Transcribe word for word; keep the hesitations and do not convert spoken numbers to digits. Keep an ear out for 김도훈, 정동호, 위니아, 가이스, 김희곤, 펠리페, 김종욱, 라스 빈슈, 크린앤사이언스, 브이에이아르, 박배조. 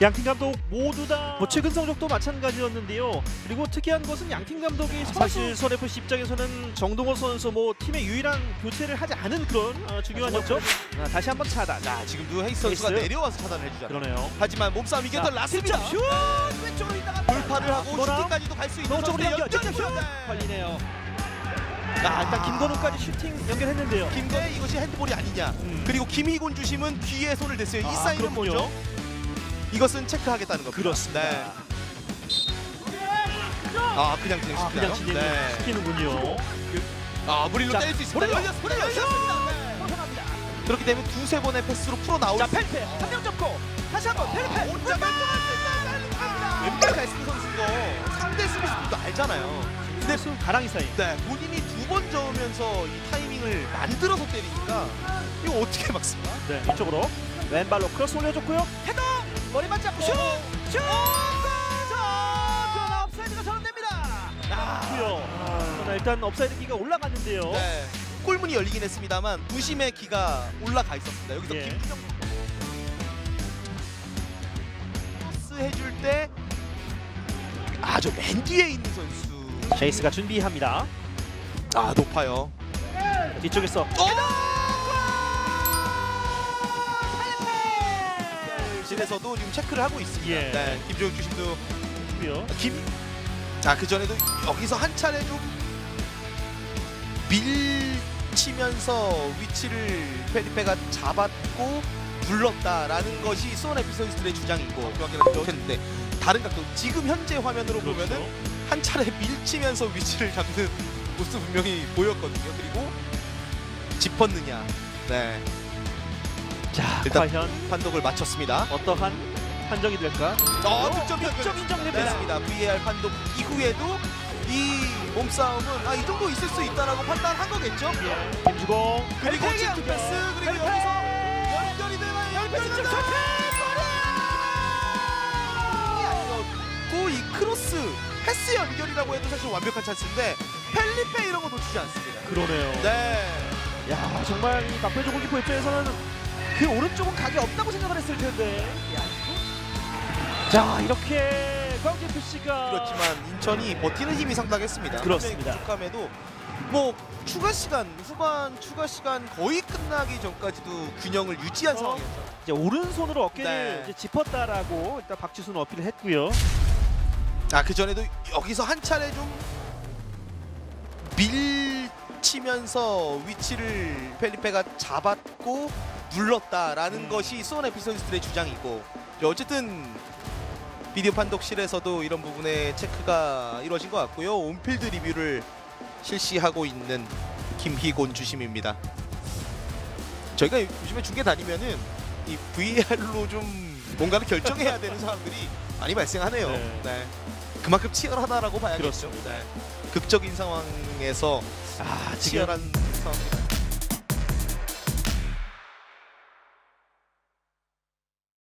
양팀 감독 모두 다 뭐 최근 성적도 마찬가지였는데요. 그리고 특이한 것은 양팀 감독이 아, 사실 선에프씨 입장에서는 정동호 선수 뭐 팀의 유일한 교체를 하지 않은 그런 아, 중요한 역죠. 아, 다시 한번 차단. 자, 지금도 헤이스 선수가 헤이스. 내려와서 차단을 해주잖아요. 그러네요. 하지만 몸싸움 이겼던 라스 빈슈 왼쪽으로 있다가 돌파를 하고 슈팅까지도 갈 수 있는 쪽으로 연결 걸리네요. 아, 일단 김도훈까지 슈팅 연결했는데요. 김도훈 이것이 핸드볼이 아니냐. 음. 그리고 김희곤 주심은 뒤에 손을 댔어요. 아, 이 사인은 뭐죠? 이것은 체크하겠다는 겁니다. 그렇습니다. 네. 아, 그냥 진행 아, 그냥 진행 네. 시키는군요. 아, 무리로 뗄 수 있습니다. 걸렸습니다. 걸렸습니다. 그렇기 때문에 두세 번의 패스로 풀어 나올. 자, 펠리페 한 명 잡고 다시 한번 펠리페. 오른쪽 왼쪽입니다. 왼발 가이스 선수인 거 상대 수비수도 알잖아요. 근데 수 가랑이 사이. 네, 본인이 두 번 저으면서 이 타이밍을 만들어서 때리니까 이거 어떻게 막습니까? 네, 이쪽으로 왼발로 크로스 올려줬고요. 헤더. 머리만 잡고 슛! 슛! 슛! 자, 업사이드가 선언됩니다. 아, 아, 일단 업사이드 기가 올라갔는데요. 네, 골문이 열리긴 했습니다만 부심의 기가 올라가 있었습니다. 여기서 예. 김희곤 크로스 해줄 때 아주 맨 뒤에 있는 선수 제이스가 준비합니다. 아, 높아요. 네. 뒤쪽에서 에서도 지금 체크를 하고 있습니다. 예. 네, 김종욱 주심도 김. 자, 그 전에도 여기서 한 차례 좀 밀치면서 위치를 펠리페가 잡았고 눌렀다라는 것이 손에피 선수들의 주장이고 그런데 다른 각도 지금 현재 화면으로 그렇죠. 보면은 한 차례 밀치면서 위치를 잡는 모습 분명히 보였거든요. 그리고 짚었느냐. 네. 자, 일단 과연 판독을 마쳤습니다. 어떠한 판정이 될까? 어, 득점 인정됩니다. 네. 브이에이아르 판독 이후에도 이 몸싸움은 아, 이 정도 있을 수 있다라고 판단한 거겠죠? 예. 김주공 그리고 치트 패스 그리고 벨페! 여기서 연결이 되면 연결이 되면 골이야! 이 크로스 패스 연결이라고 해도 사실 완벽한 찬스인데 펠리페 이런 거 놓치지 않습니다. 그러네요. 네. 야, 정말 이 박배조 골키퍼 입장에서는 그 오른쪽은 각이 없다고 생각을 했을 텐데. 자, 이렇게 광주에프씨가 그렇지만 인천이 버티는 힘이 상당했습니다. 그렇습니다. 부족함에도 뭐 추가 시간 후반 추가 시간 거의 끝나기 전까지도 균형을 유지한 어, 상황이었죠. 이제 오른손으로 어깨를 네. 이제 짚었다라고 일단 박지수는 어필을 했고요. 자, 그 전에도 여기서 한 차례 좀 밀치면서 위치를 펠리페가 잡았고. 눌렀다라는 음. 것이 손에피 선수들의 주장이고 어쨌든 비디오 판독실에서도 이런 부분에 체크가 이루어진 것 같고요. 온필드 리뷰를 실시하고 있는 김희곤 주심입니다. 저희가 요즘에 중계 다니면은 이 브이알로 좀 뭔가를 결정해야 되는 사람들이 많이 발생하네요. 네. 네. 그만큼 치열하다라고 봐야겠죠. 네. 극적인 상황에서 아, 치열한 상황입니다.